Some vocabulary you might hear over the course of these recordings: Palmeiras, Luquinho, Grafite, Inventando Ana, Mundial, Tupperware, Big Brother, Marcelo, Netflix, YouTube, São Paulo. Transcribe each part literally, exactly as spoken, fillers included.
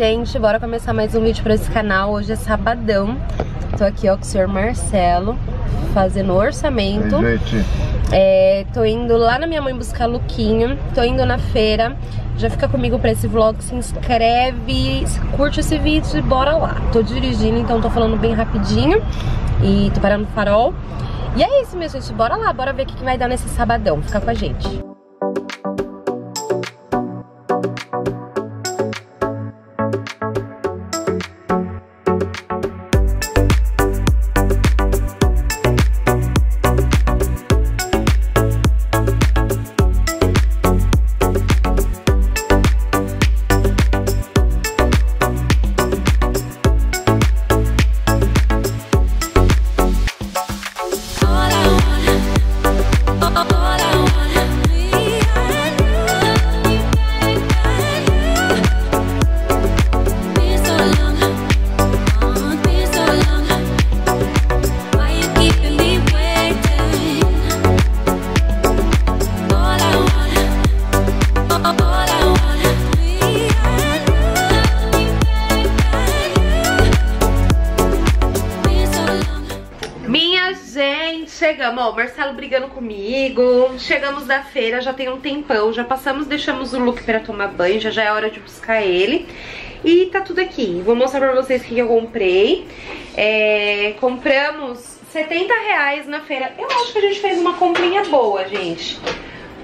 gente, bora começar mais um vídeo pra esse canal. Hoje é sabadão. Tô aqui, ó, com o senhor Marcelo, fazendo orçamento. Ei, gente. É, tô indo lá na minha mãe buscar Luquinho. Tô indo na feira. Já fica comigo pra esse vlog, se inscreve, curte esse vídeo e bora lá. Tô dirigindo, então tô falando bem rapidinho. E tô parando no farol. E é isso, minha gente, bora lá, bora ver o que, que vai dar nesse sabadão. Fica com a gente. Chegamos, ó, o Marcelo brigando comigo. Chegamos da feira, já tem um tempão. Já passamos, deixamos o Luke pra tomar banho. Já já é hora de buscar ele. E tá tudo aqui, vou mostrar pra vocês o que eu comprei. é, Compramos setenta reais na feira. Eu acho que a gente fez uma comprinha boa, gente,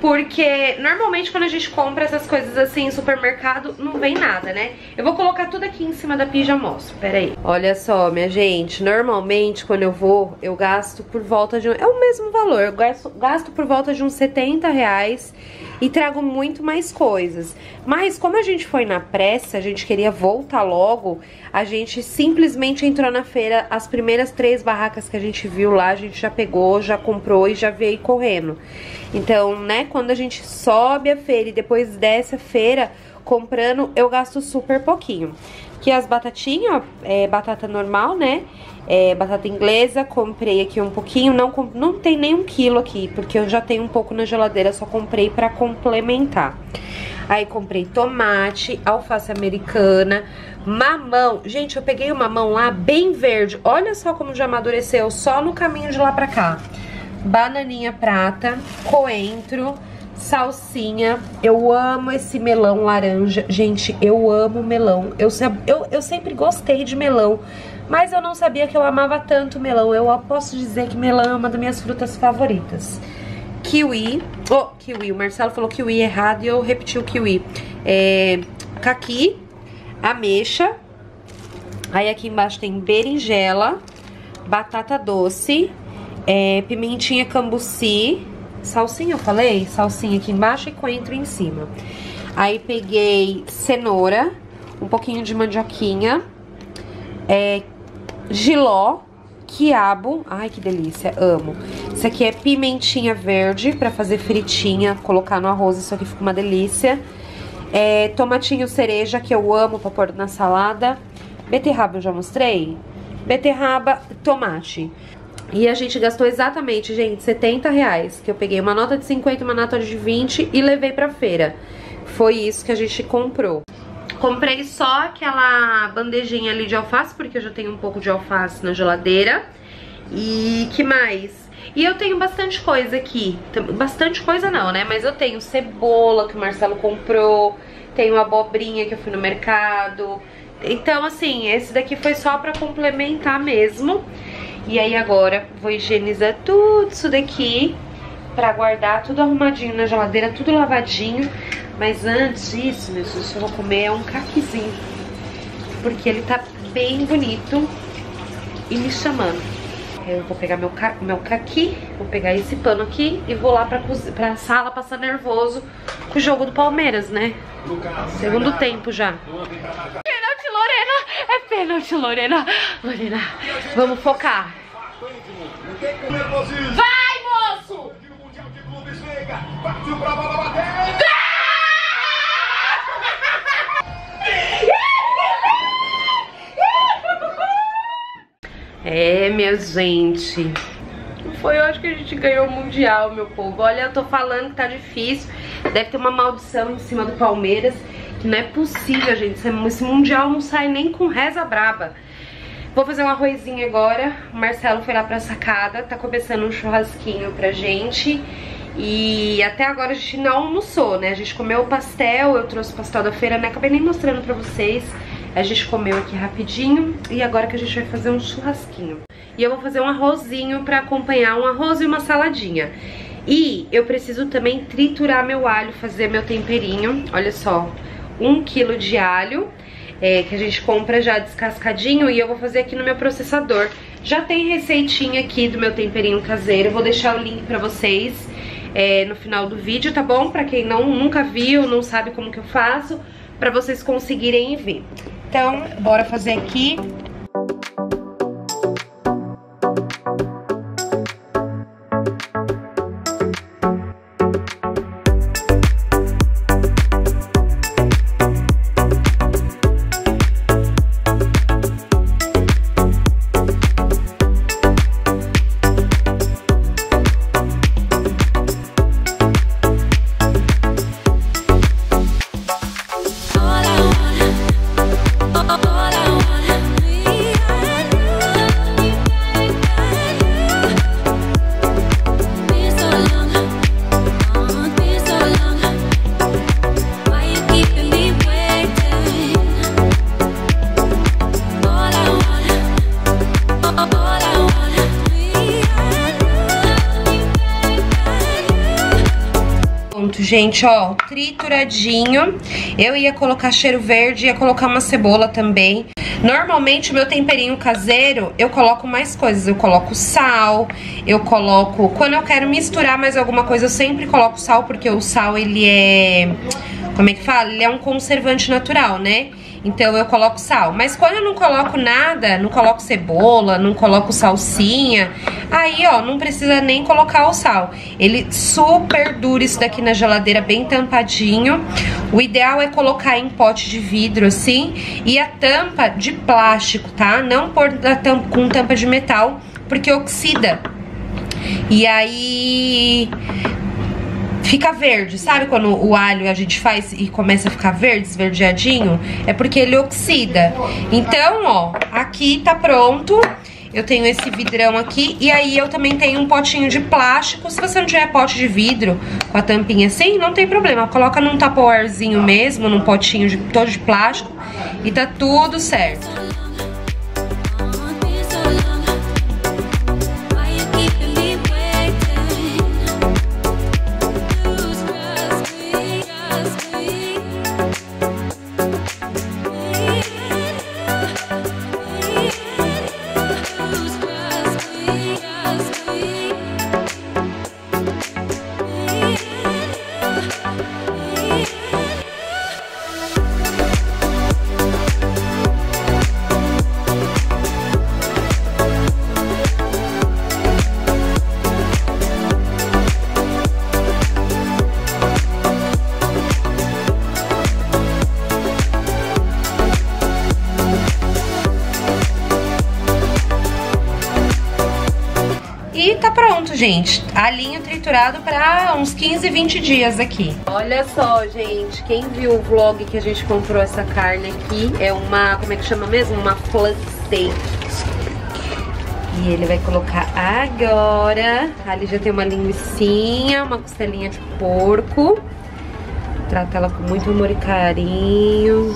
porque normalmente quando a gente compra essas coisas assim em supermercado, não vem nada, né? Eu vou colocar tudo aqui em cima da pia e já mostro, peraí. Olha só, minha gente, normalmente quando eu vou, eu gasto por volta de... Um, é o mesmo valor, eu gasto, gasto por volta de uns setenta reais e trago muito mais coisas. Mas como a gente foi na pressa, a gente queria voltar logo, a gente simplesmente entrou na feira, as primeiras três barracas que a gente viu lá, a gente já pegou, já comprou e já veio correndo. Então, né, quando a gente sobe a feira e depois desce a feira comprando, eu gasto super pouquinho. Aqui as batatinhas, é, batata normal, né, é, batata inglesa, comprei aqui um pouquinho, não, não tem nem um quilo aqui, porque eu já tenho um pouco na geladeira, só comprei pra complementar. Aí comprei tomate, alface americana, mamão. Gente, eu peguei o mamão lá bem verde, olha só como já amadureceu, só no caminho de lá pra cá. Bananinha prata, coentro, salsinha. Eu amo esse melão laranja. Gente, eu amo melão. Eu, eu, eu sempre gostei de melão, mas eu não sabia que eu amava tanto melão. Eu posso dizer que melão é uma das minhas frutas favoritas. Kiwi. Oh, kiwi. O Marcelo falou kiwi errado e eu repeti o kiwi. É, caqui, ameixa. Aí aqui embaixo tem berinjela, batata doce, é, pimentinha cambuci, salsinha, eu falei? Salsinha aqui embaixo e coentro em cima. Aí peguei cenoura, um pouquinho de mandioquinha, é, giló, quiabo. Ai, que delícia, amo. Isso aqui é pimentinha verde pra fazer fritinha, colocar no arroz, isso aqui fica uma delícia. É, tomatinho cereja, que eu amo pra pôr na salada. Beterraba eu já mostrei? Beterraba, tomate. E a gente gastou exatamente, gente, setenta reais, que eu peguei uma nota de cinquenta, uma nota de vinte e levei pra feira. Foi isso que a gente comprou. Comprei só aquela bandejinha ali de alface, porque eu já tenho um pouco de alface na geladeira. E que mais? E eu tenho bastante coisa aqui. Bastante coisa não, né? Mas eu tenho cebola, que o Marcelo comprou. Tenho abobrinha, que eu fui no mercado. Então, assim, esse daqui foi só pra complementar mesmo. E aí agora vou higienizar tudo isso daqui pra guardar tudo arrumadinho na geladeira, tudo lavadinho. Mas antes disso, meu gente, eu vou comer um caquizinho, porque ele tá bem bonito e me chamando. Eu vou pegar meu, ca... meu caqui, vou pegar esse pano aqui e vou lá pra, coz... pra sala passar nervoso com o jogo do Palmeiras, né? Segundo tempo já. Lorena, é pênalti, Lorena. Lorena, vamos focar. Vai, moço! É, minha gente. Foi hoje que a gente ganhou o Mundial, meu povo. Olha, eu tô falando que tá difícil. Deve ter uma maldição em cima do Palmeiras, Não é possível, gente. Esse mundial não sai nem com reza braba. Vou fazer um arrozinho agora. O Marcelo foi lá pra sacada, tá começando um churrasquinho pra gente. E até agora a gente não almoçou, né? A gente comeu o pastel, eu trouxe o pastel da feira, né? Acabei nem mostrando pra vocês. A gente comeu aqui rapidinho e agora que a gente vai fazer um churrasquinho. E eu vou fazer um arrozinho pra acompanhar um arroz e uma saladinha. E eu preciso também triturar meu alho, fazer meu temperinho. Olha só, um quilo de alho é, que a gente compra já descascadinho e eu vou fazer aqui no meu processador. Já tem receitinha aqui do meu temperinho caseiro, eu vou deixar o link pra vocês é, no final do vídeo, tá bom? Pra quem não, nunca viu, não sabe como que eu faço, pra vocês conseguirem ver. Então, bora fazer aqui. Gente, ó, trituradinho. Eu ia colocar cheiro verde, ia colocar uma cebola também. Normalmente o meu temperinho caseiro, eu coloco mais coisas. Eu coloco sal, eu coloco... Quando eu quero misturar mais alguma coisa, eu sempre coloco sal, porque o sal, ele é... Como é que fala? Ele é um conservante natural, né? Então eu coloco sal. Mas quando eu não coloco nada, não coloco cebola, não coloco salsinha, aí, ó, não precisa nem colocar o sal. Ele super dura isso daqui na geladeira, bem tampadinho. O ideal é colocar em pote de vidro, assim, e a tampa de plástico, tá? Não pôr tampa, com tampa de metal, porque oxida. E aí... fica verde, sabe quando o alho a gente faz e começa a ficar verde, esverdeadinho? É porque ele oxida. Então, ó, aqui tá pronto. Eu tenho esse vidrão aqui e aí eu também tenho um potinho de plástico. Se você não tiver pote de vidro com a tampinha assim, não tem problema. Coloca num Tupperwarezinho mesmo, num potinho de, todo de plástico e tá tudo certo. E tá pronto, gente. Alinho triturado pra uns quinze, vinte dias aqui. Olha só, gente. Quem viu o vlog que a gente comprou essa carne aqui, é uma, como é que chama mesmo? Uma flank steak. E ele vai colocar agora. Ali já tem uma linguiçinha, uma costelinha de porco. Trata ela com muito amor e carinho.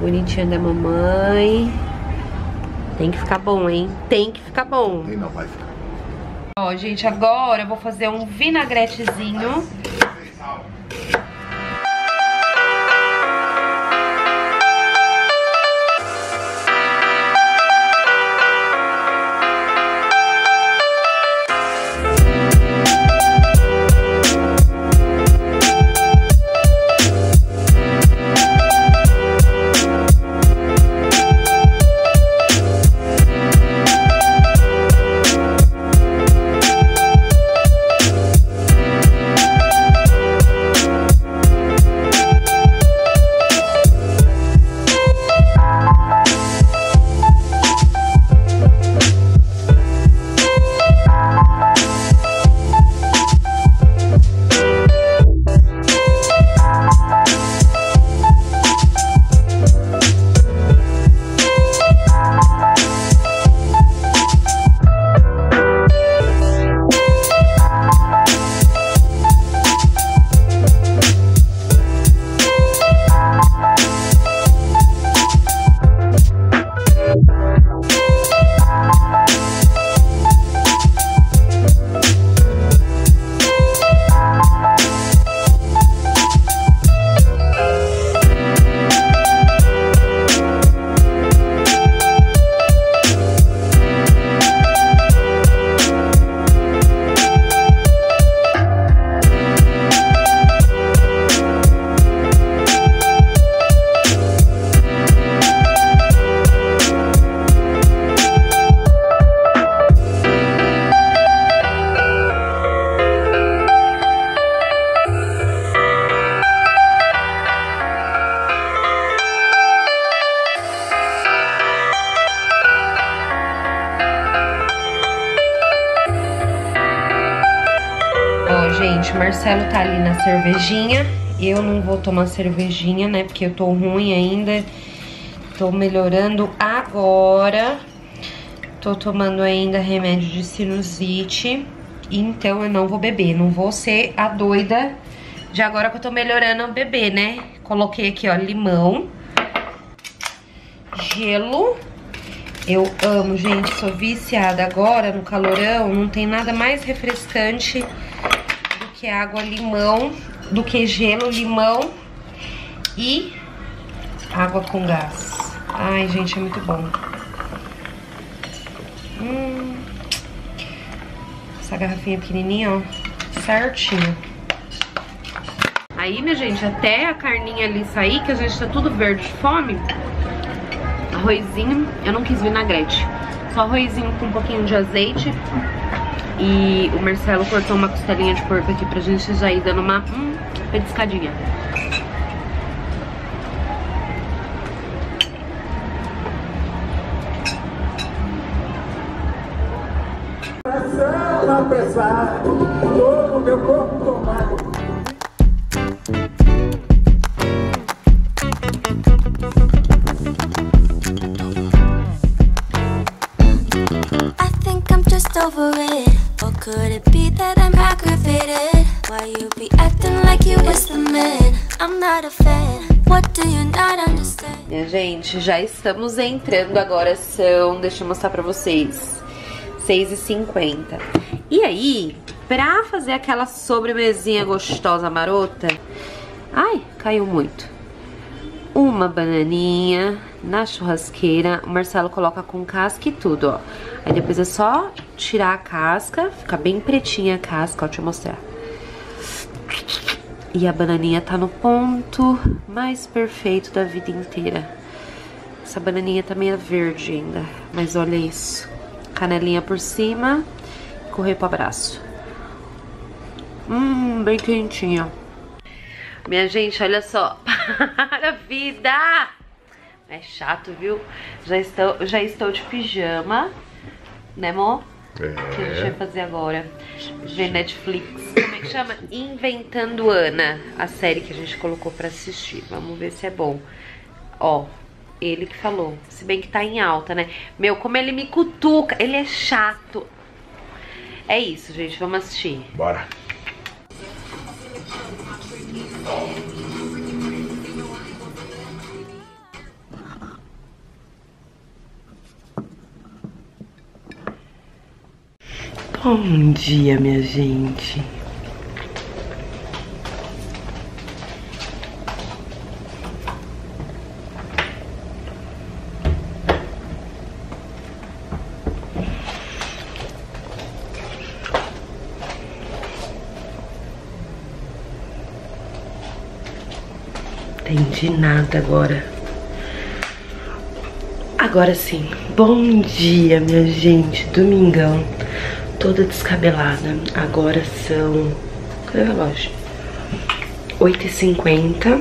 Bonitinha da mamãe. Tem que ficar bom, hein? Tem que ficar bom. Tem não, vai ficar. Ó, gente, agora eu vou fazer um vinagretezinho. gente, o Marcelo tá ali na cervejinha. Eu não vou tomar cervejinha, né, porque eu tô ruim ainda. Tô melhorando agora. Tô tomando ainda remédio de sinusite. Então eu não vou beber, não vou ser a doida de agora que eu tô melhorando a beber, né? Coloquei aqui, ó, limão, gelo. Eu amo, gente, sou viciada agora no calorão. Não tem nada mais refrescante do que água, limão, do que gelo, limão e água com gás. Ai, gente, é muito bom. Hum, essa garrafinha pequenininha, ó, certinho. Aí, minha gente, até a carninha ali sair, que a gente tá tudo verde de fome. Arrozinho, eu não quis vinagrete, só arrozinho com um pouquinho de azeite. E o Marcelo cortou uma costelinha de porco aqui pra gente já ir dando uma hum, petiscadinha. Todo meu corpo tomado. Over it, or could it be that I'm aggravated? Why you be acting like you was the man? I'm not a fan. What do you not understand? Minha gente, já estamos entrando agora, são, deixa eu mostrar pra vocês, seis e cinquenta. E aí, pra fazer aquela sobremesinha gostosa marota, ai, caiu muito. Uma bananinha na churrasqueira, o Marcelo coloca com casca e tudo, ó. Aí depois é só tirar a casca, fica bem pretinha a casca, ó, deixa eu mostrar. E a bananinha tá no ponto mais perfeito da vida inteira. Essa bananinha tá meio verde ainda, mas olha isso. Canelinha por cima, correr pro abraço. Hum, bem quentinha. Minha gente, olha só. Para, vida! É chato, viu? Já estou, já estou de pijama, né, amor? É. O que a gente vai fazer agora? Ver Netflix. Como é que chama? Inventando Ana, a série que a gente colocou pra assistir. Vamos ver se é bom. Ó, ele que falou. Se bem que tá em alta, né? Meu, como ele me cutuca. Ele é chato. É isso, gente. Vamos assistir. Bora. Bom dia, minha gente. Entendi nada agora. Agora sim. Bom dia, minha gente. Domingão. Toda descabelada. Agora são... Cadê o relógio? oito e cinquenta.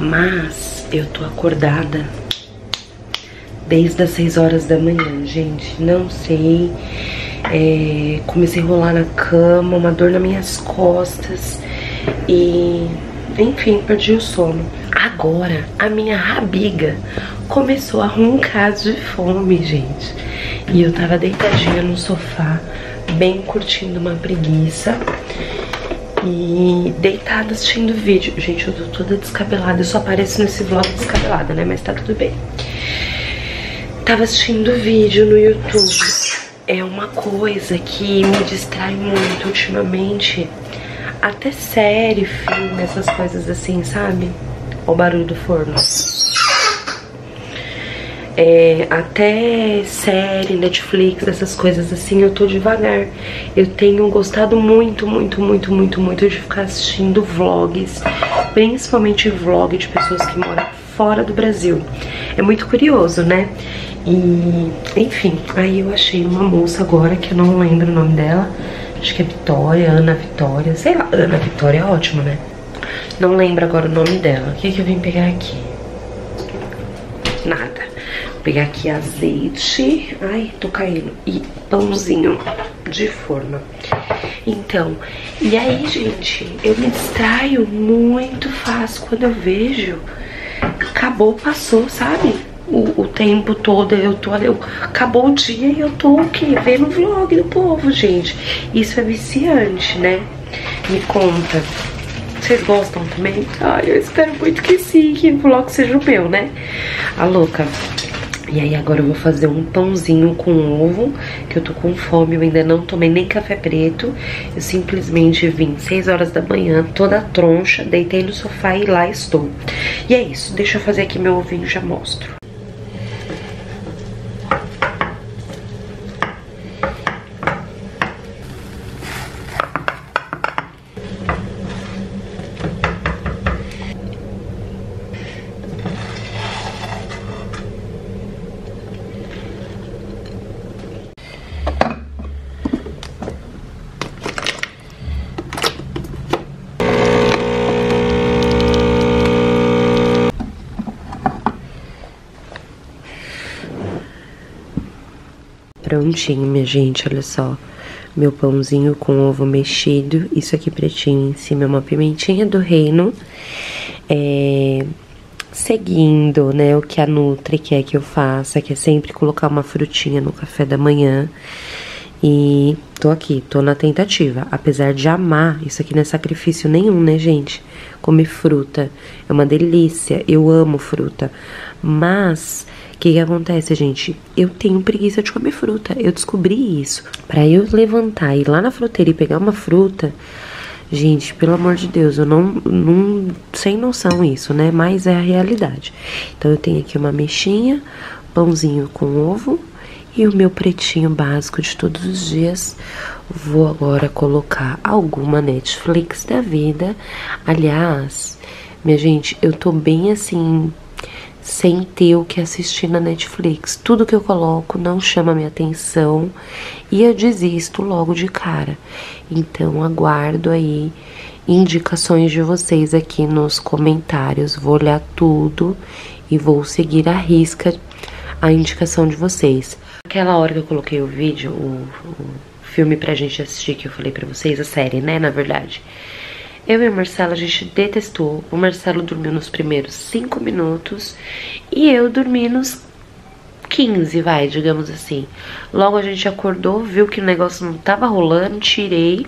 Mas eu tô acordada desde as seis horas da manhã, gente. Não sei. É... Comecei a rolar na cama, uma dor nas minhas costas. E... Enfim, perdi o sono. Agora, a minha rabiga começou a roncar de fome, gente. E eu tava deitadinha no sofá, bem curtindo uma preguiça. E deitada assistindo vídeo. Gente, eu tô toda descabelada. Eu só apareço nesse vlog descabelada, né? Mas tá tudo bem. Tava assistindo vídeo no YouTube. É uma coisa que me distrai muito ultimamente. Até série, filme, essas coisas assim, sabe? O barulho do forno. É, até série, Netflix, essas coisas assim, eu tô devagar. Eu tenho gostado muito, muito, muito, muito, muito de ficar assistindo vlogs. Principalmente vlog de pessoas que moram fora do Brasil. É muito curioso, né? E, enfim, aí eu achei uma moça agora, que eu não lembro o nome dela. Acho que é Vitória, Ana Vitória, sei lá, Ana Vitória é ótimo, né? Não lembro agora o nome dela. O que que eu vim pegar aqui? Nada. pegar aqui azeite, ai, tô caindo, e pãozinho de forma. Então, e aí, gente, eu me distraio muito fácil quando eu vejo. Acabou, passou, sabe? O, o tempo todo eu tô ali, eu, acabou o dia e eu tô o quê? Vendo o vlog do povo, gente. Isso é viciante, né? Me conta, vocês gostam também? Ai, eu espero muito que sim, que o vlog seja o meu, né? A louca. E aí agora eu vou fazer um pãozinho com ovo, que eu tô com fome, eu ainda não tomei nem café preto. Eu simplesmente vim seis horas da manhã, toda troncha, deitei no sofá e lá estou. E é isso, deixa eu fazer aqui meu ovinho e já mostro. Prontinho, minha gente, olha só, meu pãozinho com ovo mexido, isso aqui pretinho em cima é uma pimentinha do reino, é, seguindo, né, o que a Nutri quer que eu faça, que é sempre colocar uma frutinha no café da manhã, e tô aqui, tô na tentativa, apesar de amar, isso aqui não é sacrifício nenhum, né, gente, comer fruta, é uma delícia, eu amo fruta, mas... O que que acontece, gente? Eu tenho preguiça de comer fruta, eu descobri isso. Pra eu levantar e ir lá na fruteira e pegar uma fruta, gente, pelo amor de Deus, eu não, não... Sem noção isso, né? Mas é a realidade. Então eu tenho aqui uma ameixinha, pãozinho com ovo e o meu pretinho básico de todos os dias. Vou agora colocar alguma Netflix da vida. Aliás, minha gente, eu tô bem assim... sem ter o que assistir na Netflix. Tudo que eu coloco não chama minha atenção e eu desisto logo de cara. Então, aguardo aí indicações de vocês aqui nos comentários. Vou olhar tudo e vou seguir à risca a indicação de vocês. Aquela hora que eu coloquei o vídeo, o, o filme pra gente assistir, que eu falei pra vocês, a série, né, na verdade... Eu e o Marcelo, a gente detestou. O Marcelo dormiu nos primeiros cinco minutos e eu dormi nos quinze, vai, digamos assim. Logo a gente acordou, viu que o negócio não tava rolando, tirei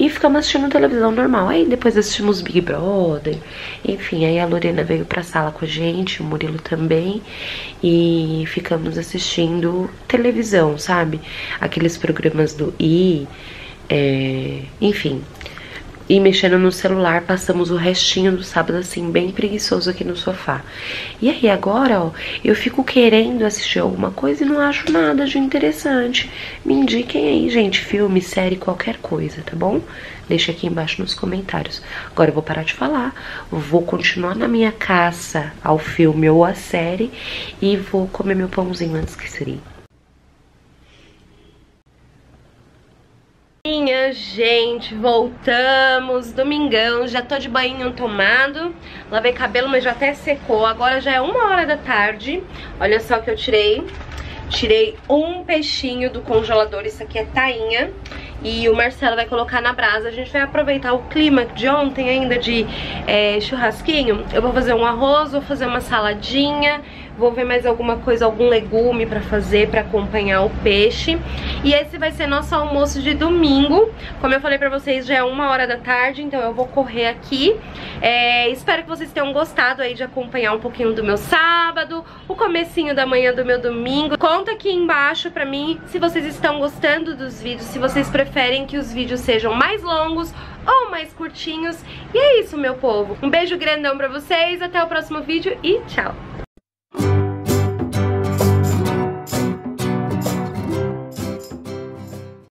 e ficamos assistindo televisão normal. Aí depois assistimos Big Brother, enfim, aí a Lorena veio pra sala com a gente, o Murilo também, e ficamos assistindo televisão, sabe? Aqueles programas do I, é, enfim... E mexendo no celular, passamos o restinho do sábado, assim, bem preguiçoso aqui no sofá. E aí, agora, ó, eu fico querendo assistir alguma coisa e não acho nada de interessante. Me indiquem aí, gente, filme, série, qualquer coisa, tá bom? Deixa aqui embaixo nos comentários. Agora eu vou parar de falar, vou continuar na minha caça ao filme ou à série e vou comer meu pãozinho antes que seria. Minha gente, voltamos, domingão, já tô de banho tomado, lavei cabelo, mas já até secou, agora já é uma hora da tarde, olha só o que eu tirei, tirei um peixinho do congelador, isso aqui é tainha, e o Marcelo vai colocar na brasa, a gente vai aproveitar o clima de ontem ainda de é, churrasquinho, eu vou fazer um arroz, vou fazer uma saladinha, vou ver mais alguma coisa, algum legume pra fazer, pra acompanhar o peixe. E esse vai ser nosso almoço de domingo. Como eu falei pra vocês, já é uma hora da tarde, então eu vou correr aqui. É, espero que vocês tenham gostado aí de acompanhar um pouquinho do meu sábado, o comecinho da manhã do meu domingo. Conta aqui embaixo pra mim se vocês estão gostando dos vídeos, se vocês preferem que os vídeos sejam mais longos ou mais curtinhos. E é isso, meu povo. Um beijo grandão pra vocês, até o próximo vídeo e tchau!